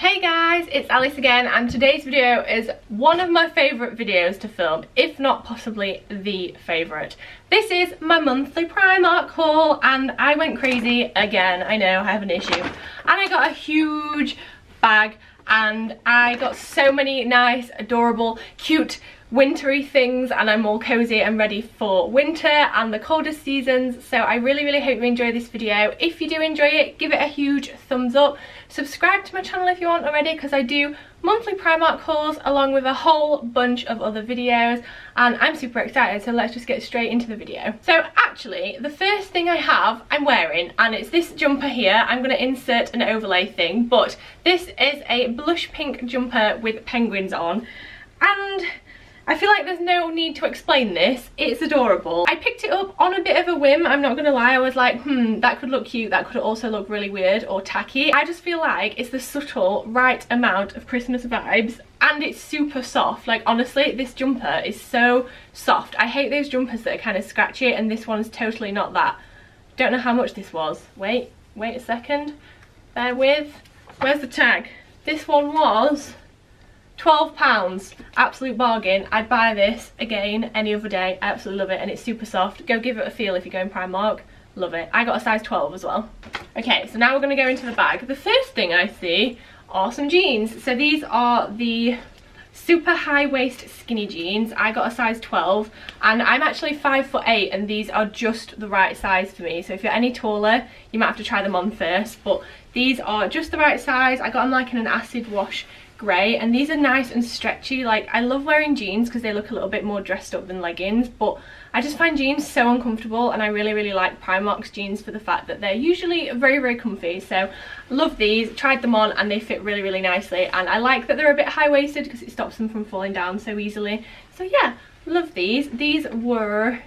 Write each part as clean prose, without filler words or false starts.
Hey guys, it's Alice again, and today's video is one of my favourite videos to film, if not possibly the favourite. This is my monthly Primark haul, and I went crazy again. I know, I have an issue. And I got a huge bag, and I got so many nice, adorable, cute, wintry things, and I'm all cozy and ready for winter and the coldest seasons. So I really hope you enjoy this video. If you do enjoy it, give it a huge thumbs up. Subscribe to my channel if you aren't already, because I do monthly Primark hauls along with a whole bunch of other videos, and I'm super excited, so let's just get straight into the video. So actually, the first thing I'm wearing, and it's this jumper here. I'm going to insert an overlay thing, but this is a blush pink jumper with penguins on, and I feel like there's no need to explain this. It's adorable. I picked it up on a bit of a whim, I'm not gonna lie. I was like, that could look cute, that could also look really weird or tacky. I just feel like it's the subtle right amount of Christmas vibes, and it's super soft. Like, honestly, this jumper is so soft. I hate those jumpers that are kind of scratchy, and this one's totally not that. Don't know how much this was. Wait a second. Bear with. Where's the tag? This one was £12, absolute bargain. I'd buy this again any other day. I absolutely love it, and it's super soft. Go give it a feel if you're going Primark. Love it. I got a size 12 as well. Okay, so now we're going to go into the bag. The first thing I see are some jeans. So these are the super high waist skinny jeans. I got a size 12, and I'm actually 5'8", and these are just the right size for me. So if you're any taller, you might have to try them on first, but these are just the right size. I got them like in an acid wash grey, and these are nice and stretchy. Like, I love wearing jeans because they look a little bit more dressed up than leggings, but I just find jeans so uncomfortable, and I really like Primark's jeans for the fact that they're usually very comfy. So love these, tried them on, and they fit really nicely, and I like that they're a bit high-waisted because it stops them from falling down so easily. So yeah, love these. These were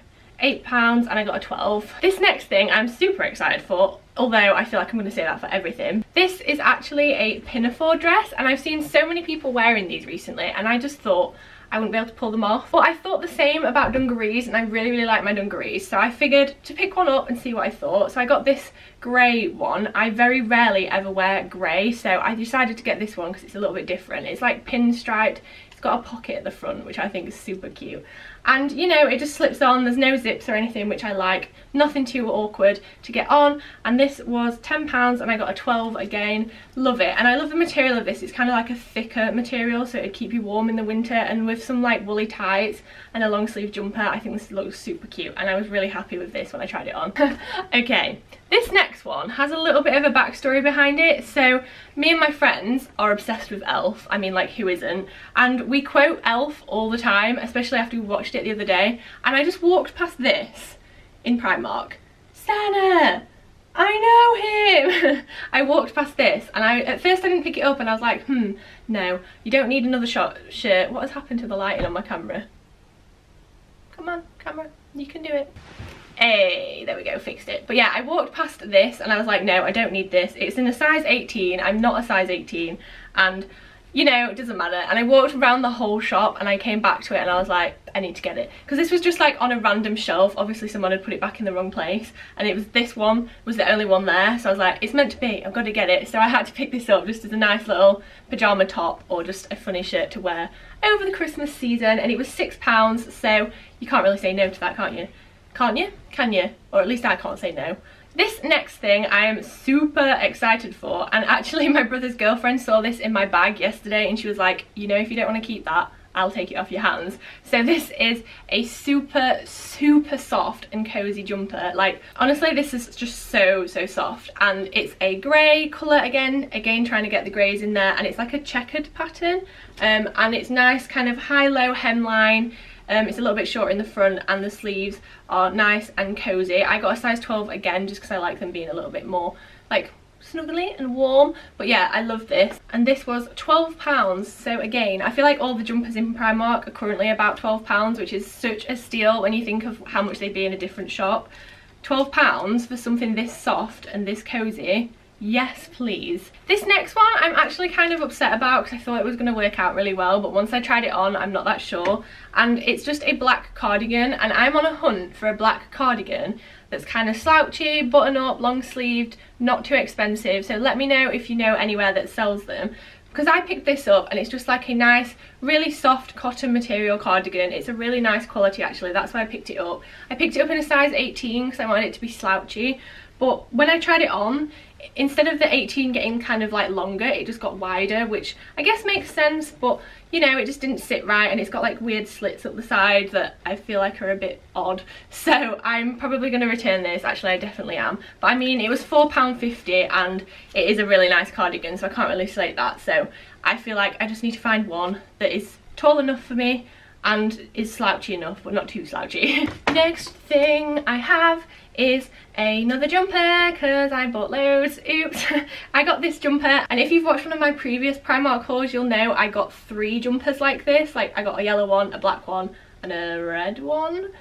£8, and I got a 12. This next thing I'm super excited for, although I feel like I'm going to say that for everything. This is actually a pinafore dress, and I've seen so many people wearing these recently, and I just thought I wouldn't be able to pull them off. But I thought the same about dungarees, and I really like my dungarees, so I figured to pick one up and see what I thought. So I got this grey one. I very rarely ever wear grey, so I decided to get this one because it's a little bit different. It's like pinstriped, it's got a pocket at the front, which I think is super cute. And, you know, it just slips on, there's no zips or anything, which I like. Nothing too awkward to get on. And this was £10, and I got a 12 again. Love it. And I love the material of this. It's kind of like a thicker material, so it'd keep you warm in the winter. And with some, like, woolly tights and a long sleeve jumper, I think this looks super cute. And I was really happy with this when I tried it on. Okay, this next one has a little bit of a backstory behind it. So, me and my friends are obsessed with Elf. I mean, like, who isn't? And we quote Elf all the time, especially after we watched it the other day, and I just walked past this in Primark. Santa! I know him! I walked past this, and at first I didn't pick it up, and I was like, no, you don't need another shirt. What has happened to the lighting on my camera? Come on, camera, you can do it. Hey, there we go, fixed it. But yeah, I walked past this, and I was like, no, I don't need this. It's in a size 18, I'm not a size 18, and you know, it doesn't matter. And I walked around the whole shop, and I came back to it, and I was like, I need to get it, because this was just like on a random shelf. Obviously someone had put it back in the wrong place, and it was, this one was the only one there, so I was like, it's meant to be, I've got to get it. So I had to pick this up just as a nice little pyjama top or just a funny shirt to wear over the Christmas season, and it was £6, so you can't really say no to that, can you? Can you? Or at least I can't say no. This next thing I am super excited for, and actually my brother's girlfriend saw this in my bag yesterday, and she was like, you know, if you don't want to keep that, I'll take it off your hands. So this is a super soft and cozy jumper. Like, honestly, this is just so soft, and it's a grey colour again, trying to get the greys in there, and it's like a checkered pattern, and it's nice, kind of high-low hemline. It's a little bit short in the front, and the sleeves are nice and cozy. I got a size 12 again, just because I like them being a little bit more like snuggly and warm. But yeah, I love this, and this was £12. So again, I feel like all the jumpers in Primark are currently about £12, which is such a steal when you think of how much they'd be in a different shop. £12 for something this soft and this cozy. Yes, please. This next one I'm actually kind of upset about, because I thought it was going to work out really well, but once I tried it on, I'm not that sure. And it's just a black cardigan, and I'm on a hunt for a black cardigan that's kind of slouchy, button up, long sleeved, not too expensive. So let me know if you know anywhere that sells them. because I picked this up and it's just like a nice really soft cotton material cardigan. It's a really nice quality actually, that's why I picked it up. I picked it up in a size 18 because I wanted it to be slouchy, but when I tried it on, instead of the 18 getting kind of like longer, it just got wider, which I guess makes sense, but you know, it just didn't sit right, and it's got like weird slits up the side that I feel like are a bit odd. So I'm probably going to return this, actually I definitely am, but I mean it was £4.50 and it is a really nice cardigan, so I can't really slate that. So I feel like I just need to find one that is tall enough for me and is slouchy enough but not too slouchy. Next thing I have is another jumper because I bought loads. Oops. I got this jumper, and if you've watched one of my previous Primark hauls you'll know I got 3 jumpers like this. Like I got a yellow one, a black one and a red one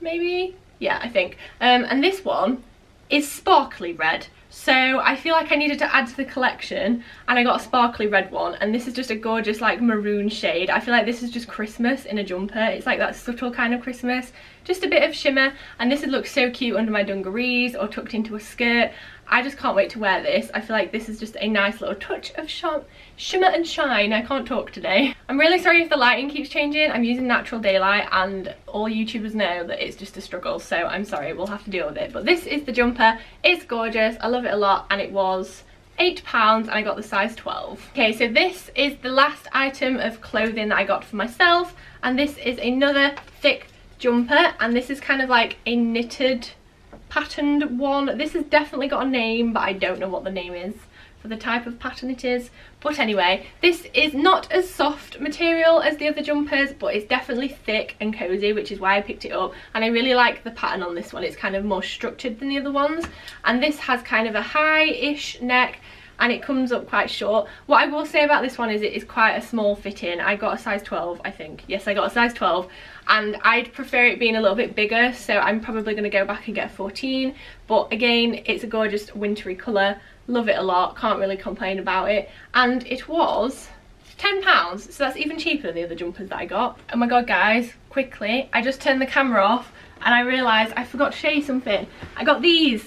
maybe? Yeah, I think. And this one is sparkly red, so I feel like I needed to add to the collection, and I got a sparkly red one, and this is just a gorgeous like maroon shade. I feel like this is just Christmas in a jumper. It's like that subtle kind of Christmas, just a bit of shimmer, and this would look so cute under my dungarees or tucked into a skirt. I just can't wait to wear this. I feel like this is just a nice little touch of shimmer and shine. I can't talk today. I'm really sorry if the lighting keeps changing. I'm using natural daylight and all YouTubers know that it's just a struggle, so I'm sorry, we'll have to deal with it. But this is the jumper. It's gorgeous, I love it a lot, and it was £8 and I got the size 12. Okay, so this is the last item of clothing that I got for myself, and this is another thick jumper, and this is kind of like a knitted patterned one. This has definitely got a name, but I don't know what the name is for the type of pattern it is. But anyway, this is not as soft material as the other jumpers, but it's definitely thick and cozy, which is why I picked it up. And I really like the pattern on this one. It's kind of more structured than the other ones, and this has kind of a high-ish neck and it comes up quite short. What I will say about this one is it is quite a small fit in. I got a size 12, I think. Yes, I got a size 12, and I'd prefer it being a little bit bigger, so I'm probably going to go back and get a 14. But again, it's a gorgeous wintry colour. Love it a lot, can't really complain about it. And it was £10, so that's even cheaper than the other jumpers that I got. Oh my god, guys, quickly, I just turned the camera off and I realised I forgot to show you something. I got these.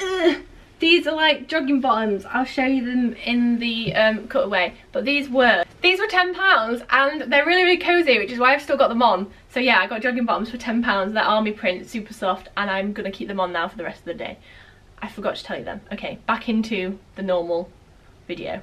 Ugh. These are like jogging bottoms. I'll show you them in the cutaway. But these were £10 and they're really, really cozy, which is why I've still got them on. So yeah, I got jogging bottoms for £10. They're army print, super soft, and I'm gonna keep them on now for the rest of the day. I forgot to tell you them. Okay, back into the normal video.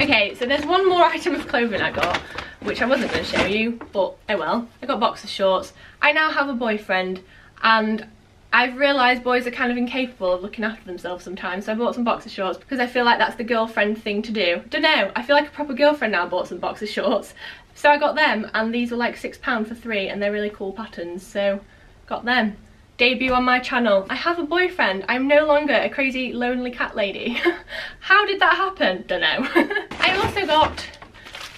Okay, so there's one more item of clothing I got, which I wasn't gonna show you, but oh well. I got boxer shorts. I now have a boyfriend, and I've realised boys are kind of incapable of looking after themselves sometimes, so I bought some boxer shorts because I feel like that's the girlfriend thing to do. Dunno, I feel like a proper girlfriend now. Bought some boxer shorts. So I got them, and these were like £6 for 3, and they're really cool patterns, so got them. Debut on my channel. I have a boyfriend. I'm no longer a crazy lonely cat lady. How did that happen? Dunno. I also got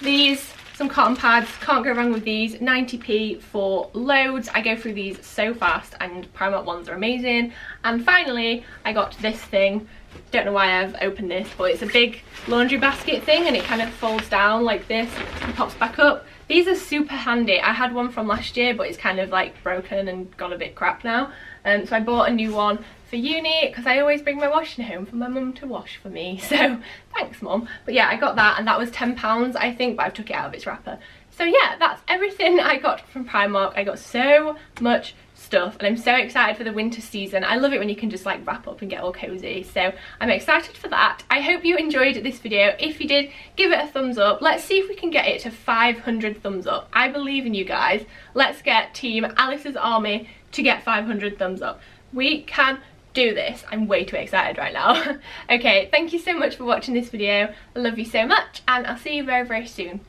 these. Some cotton pads, can't go wrong with these, 90p for loads. I go through these so fast, and Primark ones are amazing. And finally, I got this thing. Don't know why I've opened this, but it's a big laundry basket thing, and it kind of folds down like this and pops back up. These are super handy. I had one from last year, but it's kind of like broken and gone a bit crap now. So I bought a new one for uni because I always bring my washing home for my mum to wash for me, so thanks mum. But yeah, I got that, and that was £10 I think, but I've took it out of its wrapper. So yeah, that's everything I got from Primark. I got so much stuff and I'm so excited for the winter season. I love it when you can just like wrap up and get all cozy, so I'm excited for that. I hope you enjoyed this video. If you did, give it a thumbs up. Let's see if we can get it to 500 thumbs up. I believe in you guys. Let's get team Alice's Army to get 500 thumbs up. We can do this. I'm way too excited right now. Okay, thank you so much for watching this video. I love you so much, and I'll see you very, very soon.